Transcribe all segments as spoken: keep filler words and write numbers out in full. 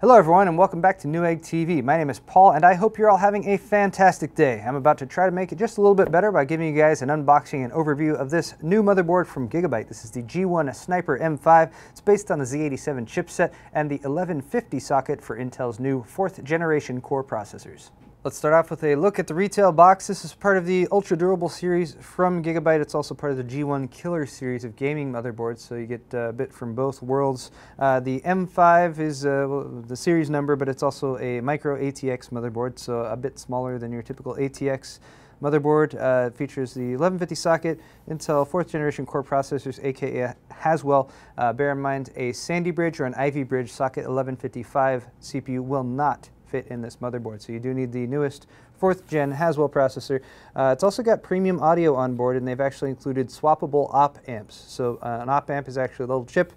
Hello everyone and welcome back to Newegg T V. My name is Paul and I hope you're all having a fantastic day. I'm about to try to make it just a little bit better by giving you guys an unboxing and overview of this new motherboard from Gigabyte. This is the G one Sniper M five. It's based on the Z eighty-seven chipset and the eleven fifty socket for Intel's new fourth generation core processors. Let's start off with a look at the retail box. This is part of the Ultra Durable series from Gigabyte. It's also part of the G one Killer series of gaming motherboards, so you get a bit from both worlds. Uh, the M five is uh, the series number, but it's also a micro A T X motherboard, so a bit smaller than your typical A T X motherboard. Uh, it features the eleven fifty socket, Intel fourth generation core processors, aka Haswell. Uh, bear in mind, a Sandy Bridge or an Ivy Bridge socket eleven fifty-five C P U will not fit in this motherboard, so you do need the newest fourth gen Haswell processor. Uh, it's also got premium audio on board, and they've actually included swappable op amps. So uh, an op amp is actually a little chip.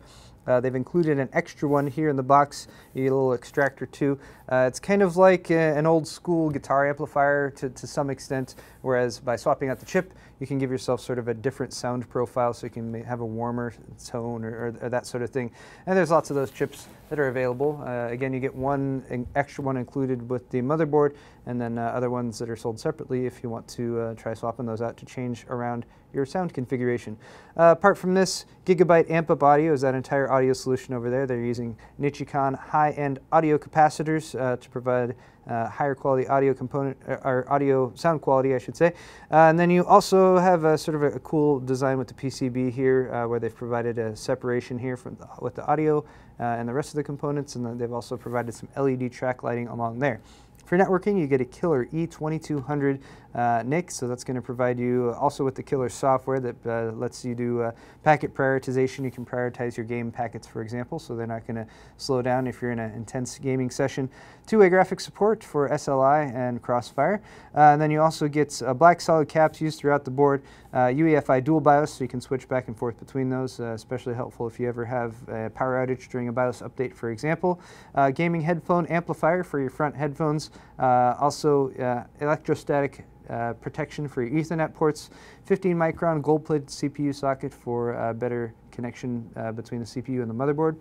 Uh, they've included an extra one here in the box, a little extractor too. Uh, it's kind of like uh, an old school guitar amplifier to, to some extent, whereas by swapping out the chip, you can give yourself sort of a different sound profile, so you can have a warmer tone or, or that sort of thing. And there's lots of those chips that are available. Uh, again, you get one an extra one included with the motherboard, and then uh, other ones that are sold separately if you want to uh, try swapping those out to change around your sound configuration. Uh, apart from this, Gigabyte Amp Up Audio is that entire audio solution over there. They're using Nichicon high-end audio capacitors uh, to provide uh, higher quality audio component or audio sound quality, I should say. Uh, and then you also have a sort of a, a cool design with the P C B here, uh, where they've provided a separation here from the, with the audio uh, and the rest of the components, and then they've also provided some L E D track lighting along there. For networking, you get a Killer E twenty-two hundred uh, N I C, so that's going to provide you also with the Killer software that uh, lets you do uh, packet prioritization. You can prioritize your game packets, for example, so they're not going to slow down if you're in an intense gaming session. Two-way graphics support for S L I and Crossfire. Uh, and then you also get uh, black solid caps used throughout the board, uh, U E F I dual BIOS, so you can switch back and forth between those, uh, especially helpful if you ever have a power outage during a BIOS update, for example. Uh, gaming headphone amplifier for your front headphones. Uh, also, uh, electrostatic uh, protection for your Ethernet ports, fifteen micron gold-plated C P U socket for uh, better connection uh, between the C P U and the motherboard.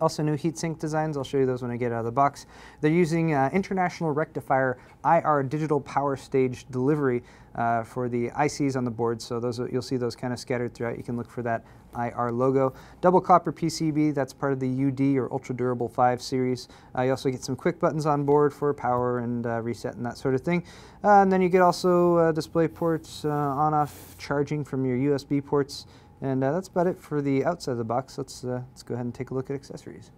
Also new heatsink designs. I'll show you those when I get out of the box. They're using uh, International Rectifier I R Digital Power Stage Delivery uh, for the I Cs on the board. So those are, you'll see those kind of scattered throughout. You can look for that I R logo. Double copper P C B, that's part of the U D or Ultra Durable five series. Uh, you also get some quick buttons on board for power and uh, reset and that sort of thing. Uh, and then you get also uh, display ports, uh, on-off charging from your U S B ports. And uh, that's about it for the outside of the box. Let's, uh, let's go ahead and take a look at accessories.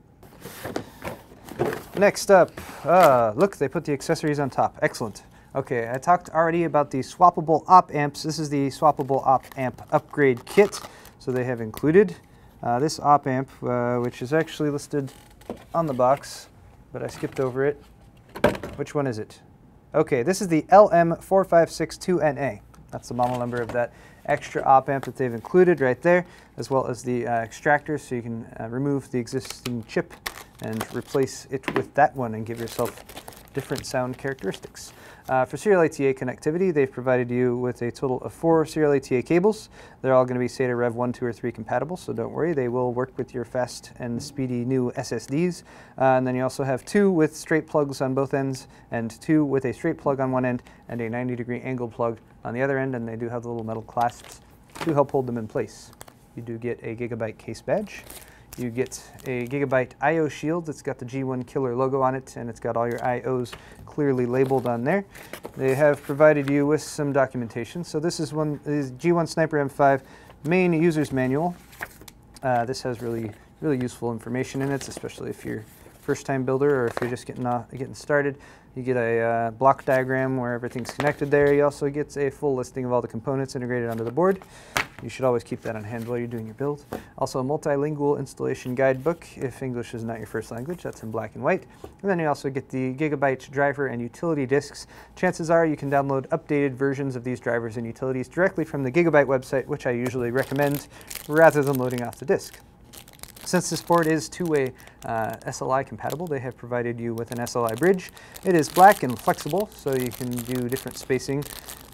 Next up, uh, look, they put the accessories on top. Excellent. Okay, I talked already about the swappable op amps. This is the swappable op amp upgrade kit. So they have included uh, this op amp, uh, which is actually listed on the box, but I skipped over it. Which one is it? Okay, this is the L M four five six two N A. That's the model number of that extra op amp that they've included right there, as well as the uh, extractor, so you can uh, remove the existing chip and replace it with that one and give yourself different sound characteristics. Uh, for serial A T A connectivity, they've provided you with a total of four serial A T A cables. They're all going to be SATA Rev one, two, or three compatible, so don't worry. They will work with your fast and speedy new S S Ds. Uh, and then you also have two with straight plugs on both ends, and two with a straight plug on one end, and a ninety degree angle plug on the other end, and they do have the little metal clasps to help hold them in place. You do get a Gigabyte case badge. You get a Gigabyte I O shield that's got the G one Killer logo on it, and it's got all your I Os clearly labeled on there. They have provided you with some documentation. So this is one is G one Sniper M five main user's manual. Uh, this has really, really useful information in it, especially if you're a first-time builder or if you're just getting uh, getting started. You get a uh, block diagram where everything's connected there. You also get a full listing of all the components integrated onto the board. You should always keep that on hand while you're doing your build. Also a multilingual installation guidebook if English is not your first language. That's in black and white. And then you also get the Gigabyte driver and utility disks. Chances are you can download updated versions of these drivers and utilities directly from the Gigabyte website, which I usually recommend rather than loading off the disk. Since this board is two-way uh, S L I compatible, they have provided you with an S L I bridge. It is black and flexible, so you can do different spacing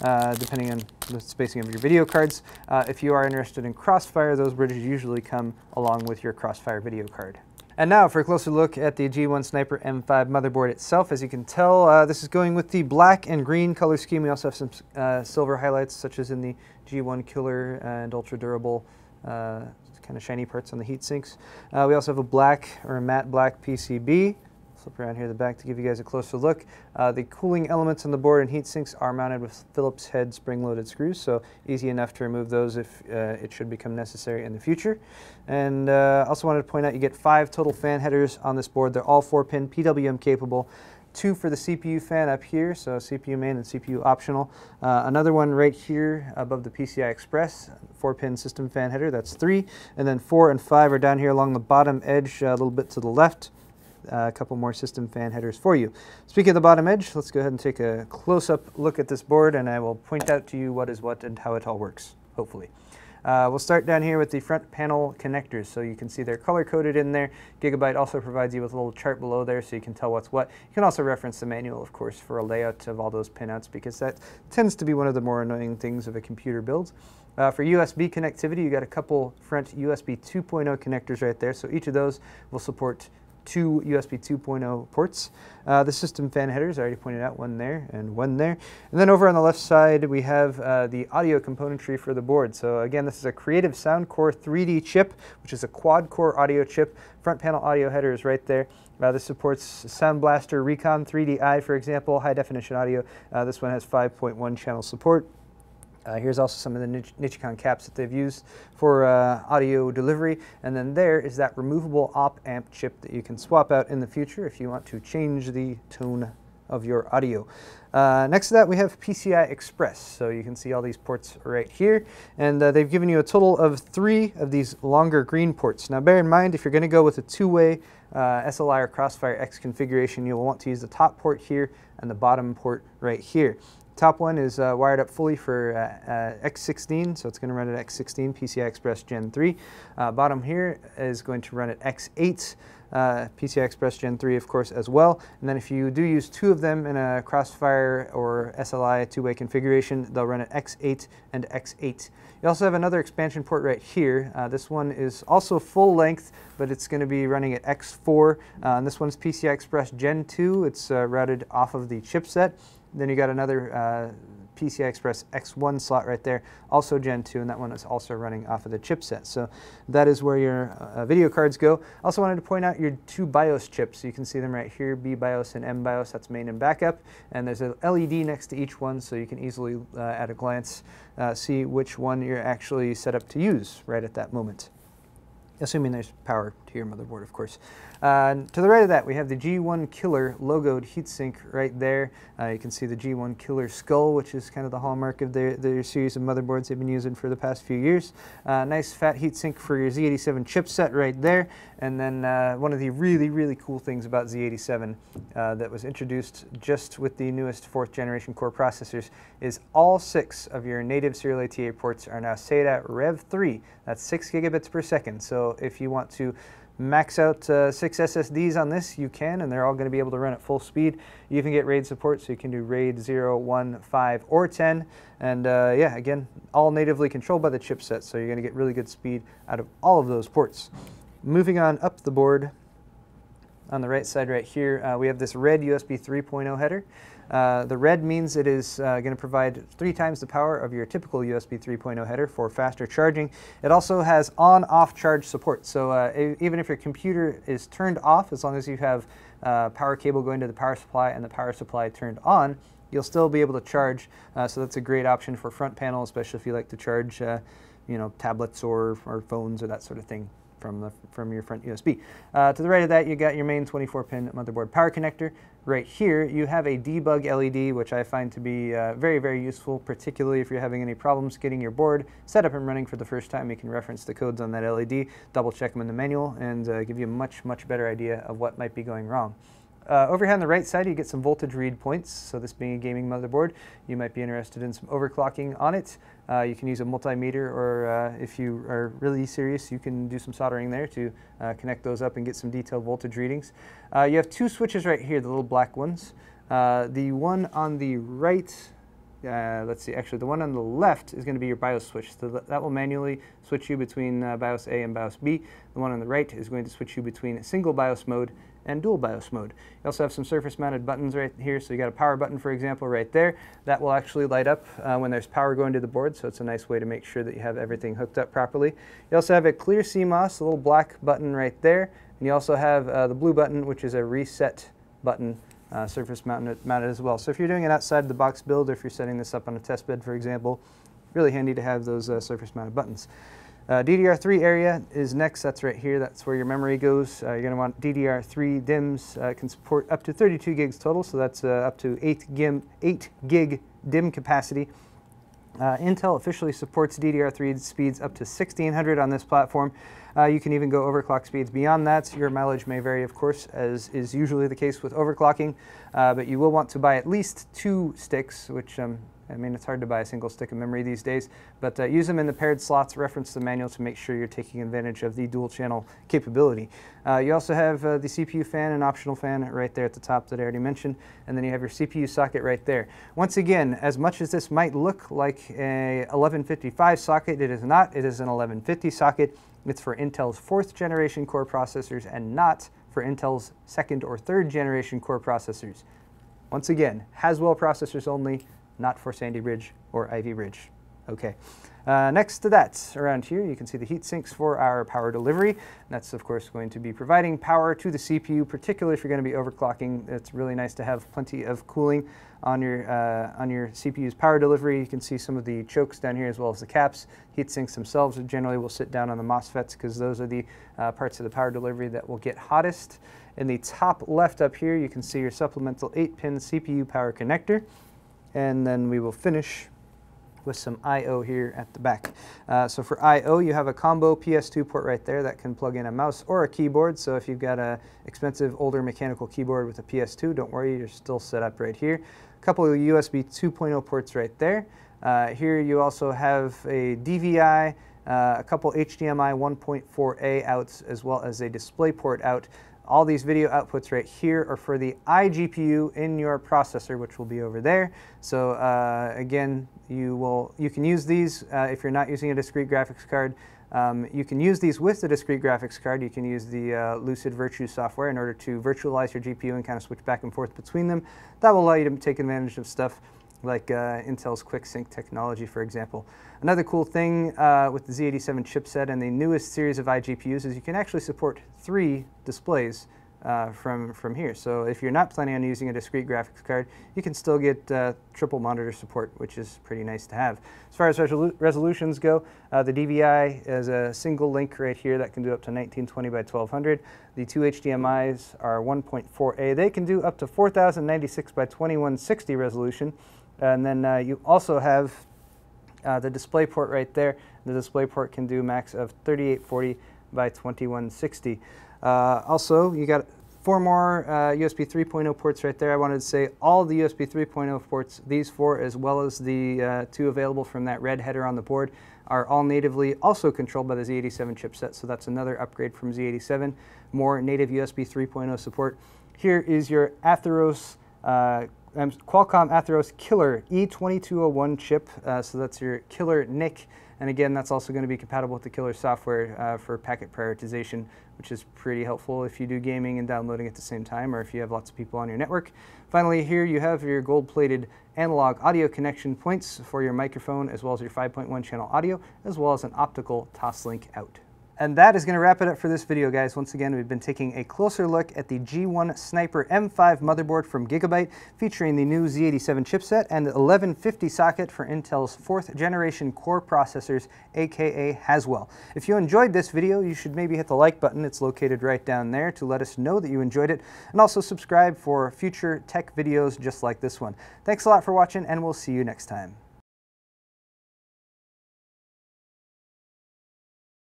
uh, depending on the spacing of your video cards. Uh, if you are interested in Crossfire, those bridges usually come along with your Crossfire video card. And now for a closer look at the G one Sniper M five motherboard itself. As you can tell, uh, this is going with the black and green color scheme. We also have some uh, silver highlights, such as in the G one Killer and ultra durable uh, kind of shiny parts on the heat sinks. Uh, we also have a black or a matte black P C B. Flip around here to the back to give you guys a closer look. Uh, the cooling elements on the board and heat sinks are mounted with Phillips head spring-loaded screws, so easy enough to remove those if uh, it should become necessary in the future. And uh, also wanted to point out you get five total fan headers on this board. They're all four-pin P W M capable. Two for the C P U fan up here, so C P U main and C P U optional. Uh, another one right here above the P C I Express, four-pin system fan header, that's three. And then four and five are down here along the bottom edge, a little bit to the left. Uh, a couple more system fan headers for you. Speaking of the bottom edge, let's go ahead and take a close-up look at this board, and I will point out to you what is what and how it all works, hopefully. Uh, we'll start down here with the front panel connectors, so you can see they're color-coded in there. Gigabyte also provides you with a little chart below there so you can tell what's what. You can also reference the manual, of course, for a layout of all those pinouts, because that tends to be one of the more annoying things of a computer build. Uh, for U S B connectivity, you got a couple front U S B two point oh connectors right there, so each of those will support two U S B two point oh ports. Uh, the system fan headers, I already pointed out, one there and one there. And then over on the left side, we have uh, the audio componentry for the board. So again, this is a Creative SoundCore three D chip, which is a quad-core audio chip. Front panel audio header is right there. Uh, this supports SoundBlaster Recon three D I, for example, high-definition audio. Uh, this one has five point one channel support. Uh, here's also some of the Nich Nichicon caps that they've used for uh, audio delivery. And then there is that removable op-amp chip that you can swap out in the future if you want to change the tone of your audio. Uh, next to that, we have P C I Express. So you can see all these ports right here. And uh, they've given you a total of three of these longer green ports. Now bear in mind, if you're going to go with a two-way uh, S L I or Crossfire X configuration, you'll want to use the top port here and the bottom port right here. Top one is uh, wired up fully for uh, uh, X sixteen, so it's going to run at X sixteen P C I Express Gen three. Uh, bottom here is going to run at X eight uh, P C I Express Gen three, of course, as well. And then if you do use two of them in a Crossfire or S L I two-way configuration, they'll run at X eight and X eight. You also have another expansion port right here. Uh, this one is also full length, but it's going to be running at X four. Uh, and this one's P C I Express Gen two. It's uh, routed off of the chipset. Then you got another uh, P C I Express X one slot right there, also Gen two, and that one is also running off of the chipset. So that is where your uh, video cards go. Also wanted to point out your two BIOS chips. You can see them right here, B BIOS and M BIOS. That's main and backup. And there's an L E D next to each one, so you can easily, uh, at a glance, uh, see which one you're actually set up to use right at that moment. Assuming there's power to your motherboard, of course. Uh, to the right of that, we have the G one Killer logoed heatsink right there. Uh, you can see the G one Killer skull, which is kind of the hallmark of their, their series of motherboards they've been using for the past few years. Uh, nice fat heatsink for your Z eighty-seven chipset right there. And then uh, one of the really, really cool things about Z eighty-seven uh, that was introduced just with the newest fourth generation core processors is all six of your native serial A T A ports are now SATA Rev three. That's six gigabits per second. So if you want to max out uh, six S S Ds on this, you can, and they're all going to be able to run at full speed. You can get RAID support, so you can do RAID zero, one, five, or ten. And uh, yeah, again, all natively controlled by the chipset, so you're going to get really good speed out of all of those ports. Moving on up the board, on the right side right here, uh, we have this red U S B three point oh header. Uh, the red means it is uh, going to provide three times the power of your typical U S B three point oh header for faster charging. It also has on-off charge support, so uh, even if your computer is turned off, as long as you have uh, power cable going to the power supply and the power supply turned on, you'll still be able to charge, uh, so that's a great option for front panel, especially if you like to charge uh, you know, tablets or, or phones or that sort of thing. From, the, from your front U S B. Uh, to the right of that, you got your main twenty-four pin motherboard power connector. Right here, you have a debug L E D, which I find to be uh, very, very useful, particularly if you're having any problems getting your board set up and running for the first time. You can reference the codes on that L E D, double check them in the manual, and uh, give you a much, much better idea of what might be going wrong. Uh, over here on the right side, you get some voltage read points. So this being a gaming motherboard, you might be interested in some overclocking on it. Uh, you can use a multimeter, or uh, if you are really serious, you can do some soldering there to uh, connect those up and get some detailed voltage readings. Uh, you have two switches right here, the little black ones. Uh, the one on the right Uh, let's see, actually the one on the left is going to be your BIOS switch. So th that will manually switch you between uh, BIOS A and BIOS B. The one on the right is going to switch you between single BIOS mode and dual BIOS mode. You also have some surface mounted buttons right here. So you got a power button, for example, right there. That will actually light up uh, when there's power going to the board. So it's a nice way to make sure that you have everything hooked up properly. You also have a clear C MOS, a little black button right there. And you also have uh, the blue button, which is a reset button. Uh, surface mounted, mounted as well. So if you're doing an outside the box build, or if you're setting this up on a test bed, for example, really handy to have those uh, surface mounted buttons. Uh, D D R three area is next. That's right here. That's where your memory goes. Uh, you're going to want D D R three DIMMs. Uh, can support up to thirty-two gigs total, so that's uh, up to eight gig, eight gig DIMM capacity. Uh, Intel officially supports D D R three speeds up to sixteen hundred on this platform. Uh, you can even go overclock speeds beyond that. So your mileage may vary, of course, as is usually the case with overclocking, uh, but you will want to buy at least two sticks, which um, I mean, it's hard to buy a single stick of memory these days, but uh, use them in the paired slots. Reference the manual to make sure you're taking advantage of the dual channel capability. Uh, you also have uh, the C P U fan and optional fan right there at the top that I already mentioned, and then you have your C P U socket right there. Once again, as much as this might look like a eleven fifty-five socket, it is not. It is an eleven fifty socket. It's for Intel's fourth generation core processors and not for Intel's second or third generation core processors. Once again, Haswell processors only, not for Sandy Bridge or Ivy Bridge. Okay. Uh, next to that, around here, you can see the heat sinks for our power delivery. That's, of course, going to be providing power to the C P U, particularly if you're going to be overclocking. It's really nice to have plenty of cooling on your, uh, on your C P U's power delivery. You can see some of the chokes down here as well as the caps. Heat sinks themselves generally will sit down on the MOSFETs because those are the uh, parts of the power delivery that will get hottest. In the top left up here, you can see your supplemental eight pin C P U power connector. And then we will finish with some I O here at the back. Uh, so for I O, you have a combo P S two port right there that can plug in a mouse or a keyboard. So if you've got an expensive older mechanical keyboard with a P S two, don't worry, you're still set up right here. A couple of U S B two point oh ports right there. Uh, here you also have a D V I, uh, a couple H D M I one point four A outs, as well as a DisplayPort out. All these video outputs right here are for the iGPU in your processor, which will be over there. So uh, again, you will you can use these uh, if you're not using a discrete graphics card. Um, you can use these with the discrete graphics card. You can use the uh, Lucid Virtue software in order to virtualize your G P U and kind of switch back and forth between them. That will allow you to take advantage of stuff like uh, Intel's QuickSync technology, for example. Another cool thing uh, with the Z eighty-seven chipset and the newest series of iGPUs is you can actually support three displays uh, from, from here. So if you're not planning on using a discrete graphics card, you can still get uh, triple monitor support, which is pretty nice to have. As far as resolu resolutions go, uh, the D V I is a single link right here that can do up to nineteen twenty by twelve hundred. The two H D M Is are one point four A. They can do up to four thousand ninety-six by twenty-one sixty resolution. And then uh, you also have uh, the display port right there. The display port can do max of thirty-eight forty by twenty-one sixty. Uh, also, you got four more uh, U S B three point oh ports right there. I wanted to say all the U S B three point oh ports, these four, as well as the uh, two available from that red header on the board, are all natively also controlled by the Z eighty-seven chipset. So that's another upgrade from Z eighty-seven. More native U S B three point oh support. Here is your Atheros uh, Um, Qualcomm Atheros Killer E twenty-two oh one chip, uh, so that's your Killer N I C, and again that's also going to be compatible with the Killer software uh, for packet prioritization, which is pretty helpful if you do gaming and downloading at the same time, or if you have lots of people on your network. Finally, here you have your gold-plated analog audio connection points for your microphone, as well as your five point one channel audio, as well as an optical Toslink out. And that is going to wrap it up for this video, guys. Once again, we've been taking a closer look at the G one Sniper M five motherboard from Gigabyte, featuring the new Z eighty-seven chipset and the eleven fifty socket for Intel's fourth generation core processors, aka Haswell. If you enjoyed this video, you should maybe hit the like button. It's located right down there to let us know that you enjoyed it, and also subscribe for future tech videos just like this one. Thanks a lot for watching, and we'll see you next time.